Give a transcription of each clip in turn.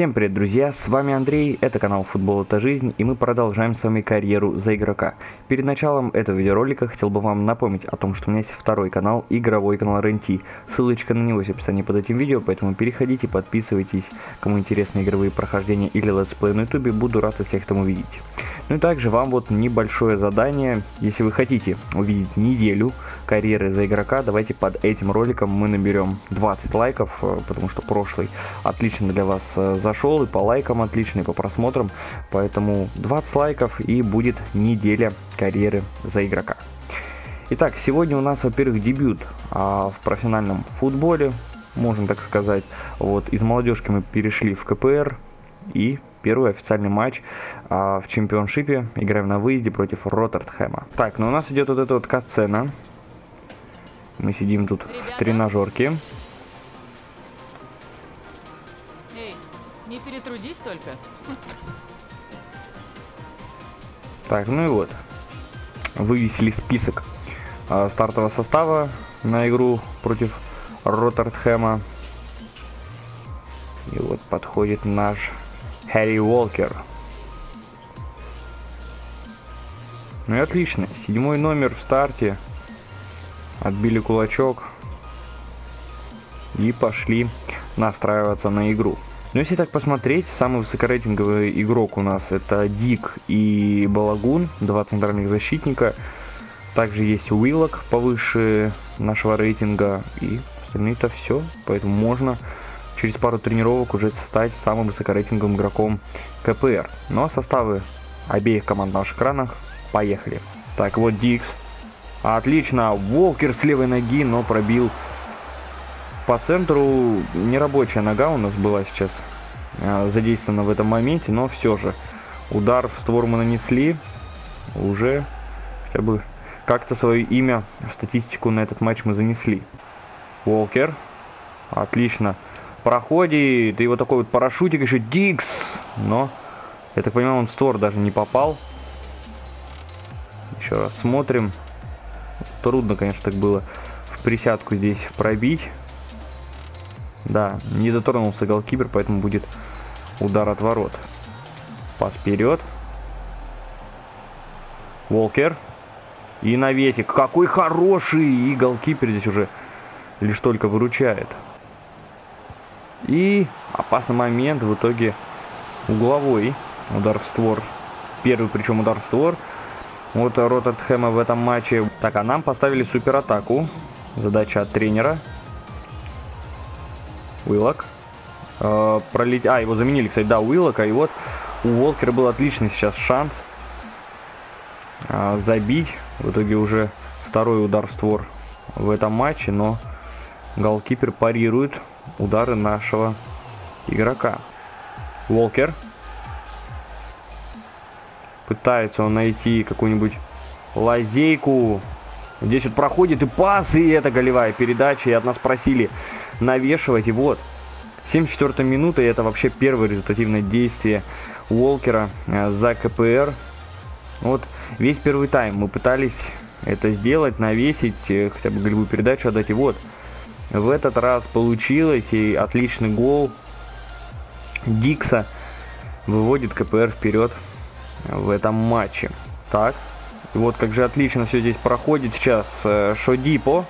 Всем привет, друзья, с вами Андрей, это канал Футбол это жизнь, и мы продолжаем с вами карьеру за игрока. Перед началом этого видеоролика хотел бы вам напомнить о том, что у меня есть второй канал, игровой канал RNT, ссылочка на него есть в описании под этим видео, поэтому переходите, подписывайтесь, кому интересны игровые прохождения или летсплей на ютубе, буду рад всех там увидеть. Ну и также вам вот небольшое задание, если вы хотите увидеть неделю карьеры за игрока, давайте под этим роликом мы наберем 20 лайков, потому что прошлый отлично для вас зашел, и по лайкам отлично, и по просмотрам, поэтому 20 лайков и будет неделя карьеры за игрока. Итак, сегодня у нас, во-первых, дебют в профессиональном футболе, можно так сказать, вот из молодежки мы перешли в КПР и... Первый официальный матч в чемпионшипе. Играем на выезде против Ротерхэма. Так, ну у нас идет вот эта вот катсцена. Мы сидим тут в тренажерке. Эй, не перетрудись только. Так, ну и вот. Вывесили список стартового состава на игру против Ротерхэма. И вот подходит наш... Гарри Уолкер. Ну и отлично. 7-й номер в старте. Отбили кулачок. И пошли настраиваться на игру. Но если так посмотреть, самый высокорейтинговый игрок у нас это Дик и Балагун. Два центральных защитника. Также есть Уилок повыше нашего рейтинга. И остальные-то все. Поэтому можно... через пару тренировок уже стать самым высокорейтинговым игроком КПР. Ну а составы обеих команд на ваших экранах. Поехали. Так, вот Дикс. Отлично. Уолкер с левой ноги, но пробил по центру. Нерабочая нога у нас была сейчас задействована в этом моменте, но все же. Удар в створ мы нанесли. Уже хотя бы как-то свое имя в статистику на этот матч мы занесли. Уолкер. Отлично. Проходит, и вот такой вот парашютик еще Дикс, но я так понимаю, он в створ даже не попал. Еще раз смотрим. Трудно, конечно, так было в присядку здесь пробить. Да, не дотронулся голкипер, поэтому будет удар от ворот. Пас вперед. Уолкер. И навесик. Какой хороший! И голкипер здесь уже лишь только выручает. И опасный момент, в итоге угловой удар в створ. Первый, причем удар в створ. Вот Ротерхэма в этом матче. Так, а нам поставили суператаку. Задача от тренера. Уилок. Его заменили, кстати, да, Уилока. И вот у Уолкера был отличный сейчас шанс забить. В итоге уже второй удар в створ в этом матче, но голкипер парирует удары нашего игрока. Уолкер. Пытается он найти какую-нибудь лазейку. Здесь вот проходит и пас, и это голевая передача. И от нас просили навешивать. И вот, 74-я минута, и это вообще первое результативное действие Уолкера за КПР. Вот весь первый тайм мы пытались это сделать, навесить, хотя бы голевую передачу отдать. И вот, в этот раз получилось, и отличный гол Дикса выводит КПР вперед в этом матче. Так, и вот как же отлично все здесь проходит сейчас. Шодипо.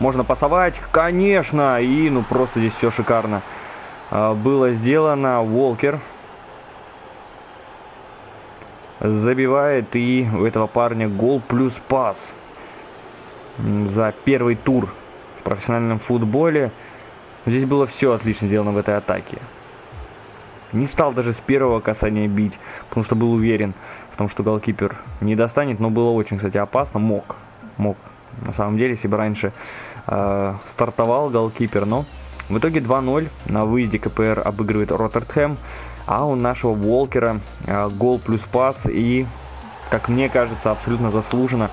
Можно пасовать, конечно, и ну просто здесь все шикарно было сделано. Уолкер забивает, и у этого парня гол плюс пас за первый тур. В профессиональном футболе здесь было все отлично сделано в этой атаке. Не стал даже с первого касания бить, потому что был уверен в том, что голкипер не достанет, но было очень, кстати, опасно. Мог на самом деле, если бы раньше стартовал голкипер, но в итоге 2-0 на выезде КПР обыгрывает Ротерхэм, а у нашего Уолкера гол плюс пас, и, как мне кажется, абсолютно заслуженно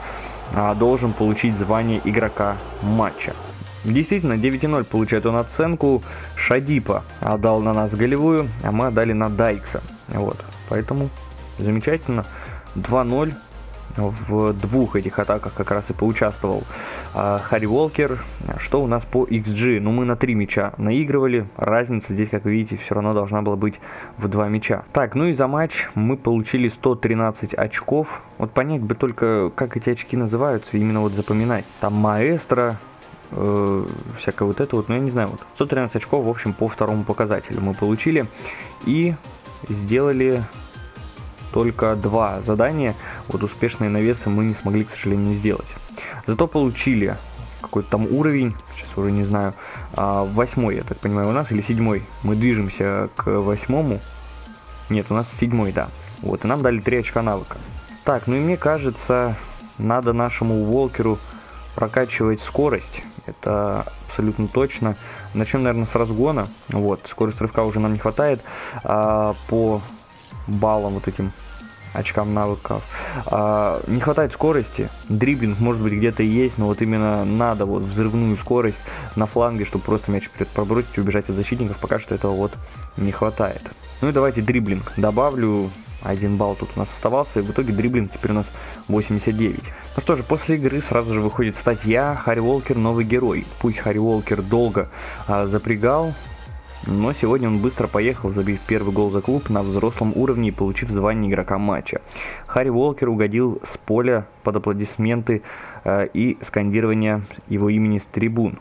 должен получить звание игрока матча. Действительно, 9,0 получает он оценку. Шодипо отдал на нас голевую, а мы отдали на Дайкса. Вот, поэтому замечательно. 2-0 в двух этих атаках как раз и поучаствовал Гарри Уолкер. Что у нас по XG? Ну, мы на 3 мяча наигрывали. Разница здесь, как видите, все равно должна была быть в 2 мяча. Так, ну и за матч мы получили 113 очков. Вот понять бы только, как эти очки называются, именно вот запоминать. Там маэстро, всякое вот это вот, ну я не знаю. Вот 113 очков, в общем, по второму показателю мы получили. И сделали только 2 задания. Вот успешные навесы мы не смогли, к сожалению, сделать. Зато получили какой-то там уровень, сейчас уже не знаю, 8, я так понимаю, у нас, или 7, мы движемся к 8, нет, у нас 7, да, вот, и нам дали 3 очка навыка. Так, ну и мне кажется, надо нашему Уолкеру прокачивать скорость, это абсолютно точно. Начнем, наверное, с разгона, вот, скорость рывка уже нам не хватает, по баллам вот этим очкам навыков. Не хватает скорости, дриблинг может быть где-то и есть, но вот именно надо вот взрывную скорость на фланге, чтобы просто мяч вперед пробросить и убежать от защитников, пока что этого вот не хватает. Ну и давайте дриблинг добавлю, 1 балл тут у нас оставался, и в итоге дриблинг теперь у нас 89. Ну что же, после игры сразу же выходит статья «Гарри Уолкер новый герой». Пусть Гарри Уолкер долго запрягал, но сегодня он быстро поехал, забив первый гол за клуб на взрослом уровне и получив звание игрока матча. Гарри Уолкер угодил с поля под аплодисменты и скандирование его имени с трибун.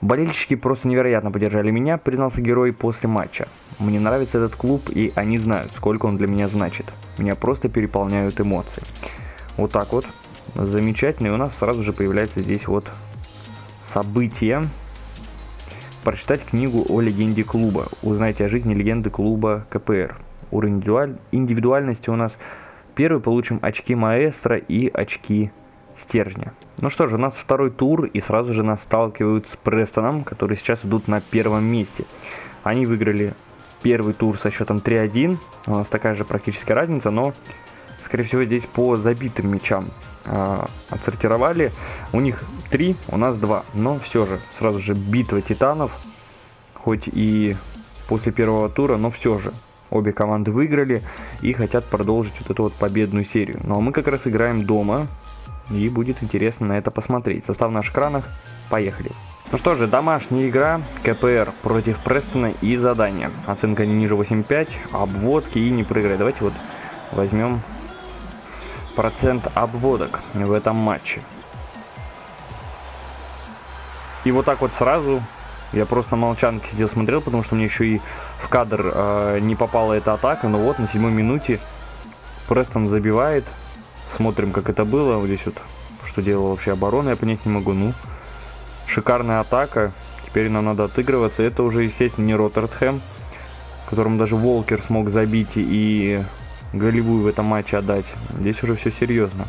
«Болельщики просто невероятно поддержали меня», — признался герой после матча. «Мне нравится этот клуб, и они знают, сколько он для меня значит. Меня просто переполняют эмоции». Вот так вот. Замечательно. И у нас сразу же появляется здесь вот событие. Прочитать книгу о легенде клуба. Узнайте о жизни легенды клуба КПР. Уровень индивидуальности у нас первый. Получим очки маэстро и очки стержня. Ну что же, у нас второй тур. И сразу же нас сталкивают с Престоном, которые сейчас идут на первом месте. Они выиграли первый тур со счетом 3-1. У нас такая же практически разница, но, скорее всего, здесь по забитым мячам отсортировали. У них 3, у нас 2, но все же сразу же битва титанов, хоть и после первого тура, но все же обе команды выиграли и хотят продолжить вот эту вот победную серию. Ну а мы как раз играем дома, и будет интересно на это посмотреть. Состав в наших экранах, поехали. Ну что же, домашняя игра КПР против Престона и задание. Оценка не ниже 8.5, обводки и не проиграть. Давайте вот возьмем процент обводок в этом матче. И вот так вот сразу, я просто молчанки сидел смотрел, потому что мне еще и в кадр не попала эта атака, но вот на 7-й минуте Престон забивает, смотрим, как это было, вот здесь вот, что делала вообще оборона, я понять не могу, ну, шикарная атака, теперь нам надо отыгрываться, это уже, естественно, не Ротерхэм, которому даже Уолкер смог забить и голевую в этом матче отдать, здесь уже все серьезно.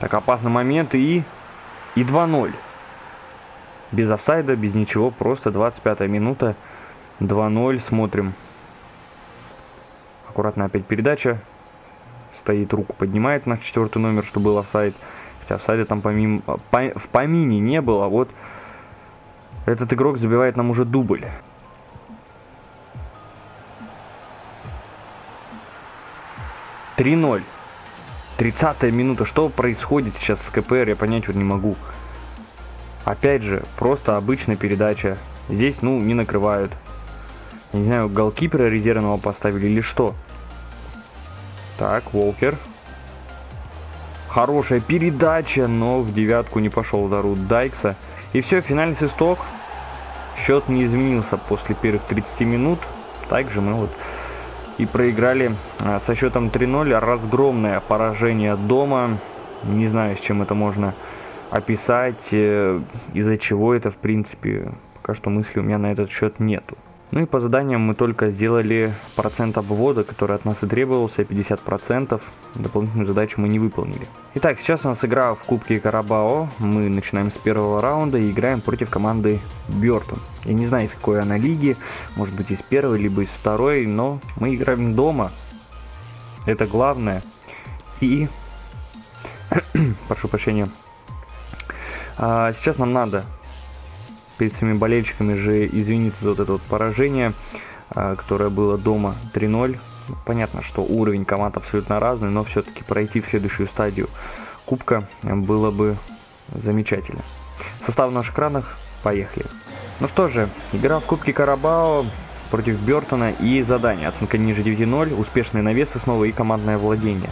Так, опасный момент и 2-0. Без офсайда, без ничего, просто 25-я минута, 2-0, смотрим. Аккуратно опять передача. Стоит, руку поднимает на 4-й номер, что был офсайд. Хотя офсайда там в помине не было, вот этот игрок забивает нам уже дубль. — 3-0. 30-я минута. Что происходит сейчас с КПР, я понять вот не могу. Опять же, просто обычная передача. Здесь, ну, не накрывают. Я не знаю, голкипера резервного поставили или что. Так, Уолкер. Хорошая передача, но в 9-ку не пошел удар от Дайкса. И все, финальный свисток. Счет не изменился после первых 30 минут. Также мы вот и проиграли со счетом 3-0. Разгромное поражение дома. Не знаю, с чем это можно описать, из-за чего это, в принципе, пока что мысли у меня на этот счет нету. Ну и по заданиям мы только сделали процент обвода, который от нас и требовался, 50%. Дополнительную задачу мы не выполнили. Итак, сейчас у нас игра в Кубке Карабао. Мы начинаем с первого раунда и играем против команды Бёртон. Я не знаю, из какой она лиги, может быть из первой, либо из второй, но мы играем дома. Это главное. И прошу прощения. Сейчас нам надо перед своими болельщиками же извиниться за вот это вот поражение, которое было дома 3-0. понятно, что уровень команд абсолютно разный, но все-таки пройти в следующую стадию кубка было бы замечательно. Состав в наших экранах, поехали. Ну что же, игра в Кубке Карабао против Бёртона и задание. Оценка ниже 9-0, успешные навесы снова и командное владение.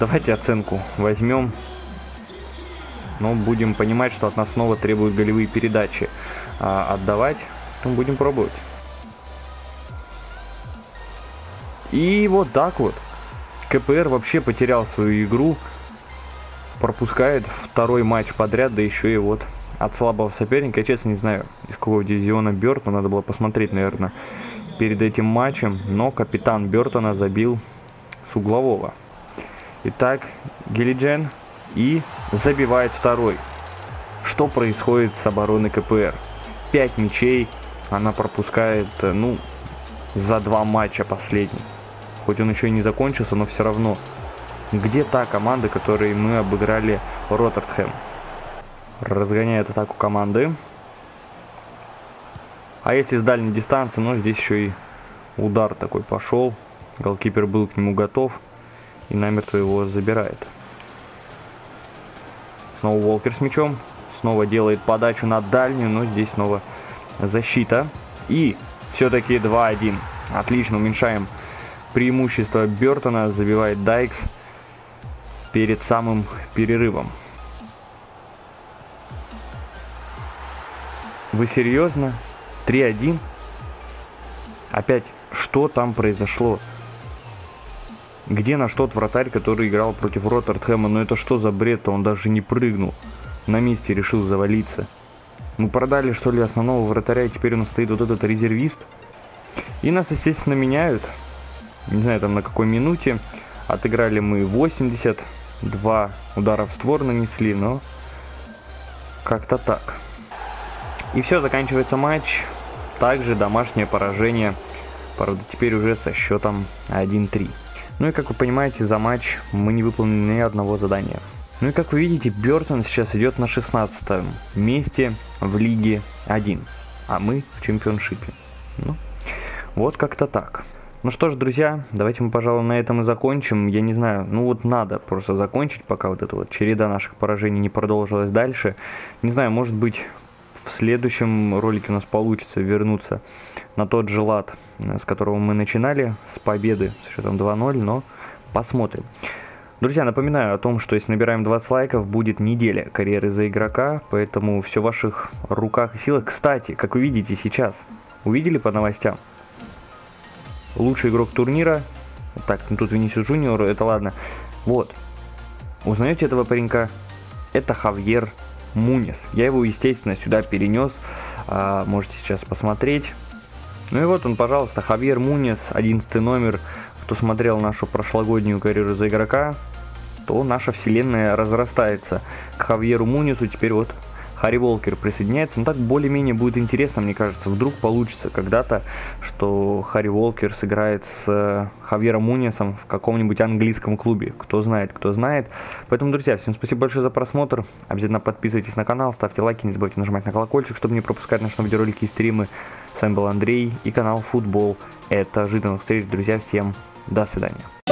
Давайте оценку возьмем, но будем понимать, что от нас снова требуют голевые передачи отдавать, будем пробовать. И вот так вот. КПР вообще потерял свою игру, пропускает второй матч подряд, да еще и вот от слабого соперника. Я честно не знаю, из какого дивизиона Бёртон, надо было посмотреть, наверное, перед этим матчем, но капитан Бёртона забил с углового. Итак, Гелиджан и забивает второй. Что происходит с обороной КПР? 5 мячей она пропускает, ну, за 2 матча последних. Хоть он еще и не закончился, но все равно. Где та команда, которой мы обыграли Ротерхэм? Разгоняет атаку команды. А если с дальней дистанции, ну, здесь еще и удар такой пошел. Голкипер был к нему готов и намертво его забирает. Снова Уолкер с мячом. Снова делает подачу на дальнюю, но здесь снова защита. И все-таки 2-1. Отлично, уменьшаем преимущество Бёртона. Забивает Дайкс перед самым перерывом. Вы серьезно? 3-1? Опять, что там произошло? Где наш тот вратарь, который играл против Ротерхэма? Но это что за бред-то? Он даже не прыгнул. На месте решил завалиться. Мы продали, что ли, основного вратаря, и теперь у нас стоит вот этот резервист. И нас, естественно, меняют. Не знаю, там на какой минуте. Отыграли мы 80. 2 удара в створ нанесли, но как-то так. И все, заканчивается матч. Также домашнее поражение. Правда, теперь уже со счетом 1-3. Ну и, как вы понимаете, за матч мы не выполнили ни одного задания. Ну и как вы видите, Бёртон сейчас идет на 16-м месте в Лиге 1, а мы в чемпионшипе. Ну, вот как-то так. Ну что ж, друзья, давайте мы, пожалуй, на этом и закончим. Я не знаю, ну вот надо просто закончить, пока вот эта вот череда наших поражений не продолжилась дальше. Не знаю, может быть, в следующем ролике у нас получится вернуться на тот же лад, с которого мы начинали, с победы с счетом 2-0, но посмотрим. Друзья, напоминаю о том, что если набираем 20 лайков, будет неделя карьеры за игрока, поэтому все в ваших руках и силах. Кстати, как вы видите сейчас, увидели по новостям? Лучший игрок турнира, так, ну тут Винисиус Жуниор, это ладно. Вот, узнаете этого паренька? Это Хавьер Мунис. Я его, естественно, сюда перенес, можете сейчас посмотреть. Ну и вот он, пожалуйста, Хавьер Мунис, 11 номер. Кто смотрел нашу прошлогоднюю карьеру за игрока, то наша вселенная разрастается. К Хавьеру Мунису теперь вот Гарри Уолкер присоединяется. Ну так более-менее будет интересно, мне кажется. Вдруг получится когда-то, что Гарри Уолкер сыграет с Хавьером Мунисом в каком-нибудь английском клубе. Кто знает, кто знает. Поэтому, друзья, всем спасибо большое за просмотр. Обязательно подписывайтесь на канал, ставьте лайки, не забывайте нажимать на колокольчик, чтобы не пропускать наши видеоролики и стримы. С вами был Андрей и канал Футбол. Это ожиданных встреч, друзья, всем пока. До свидания.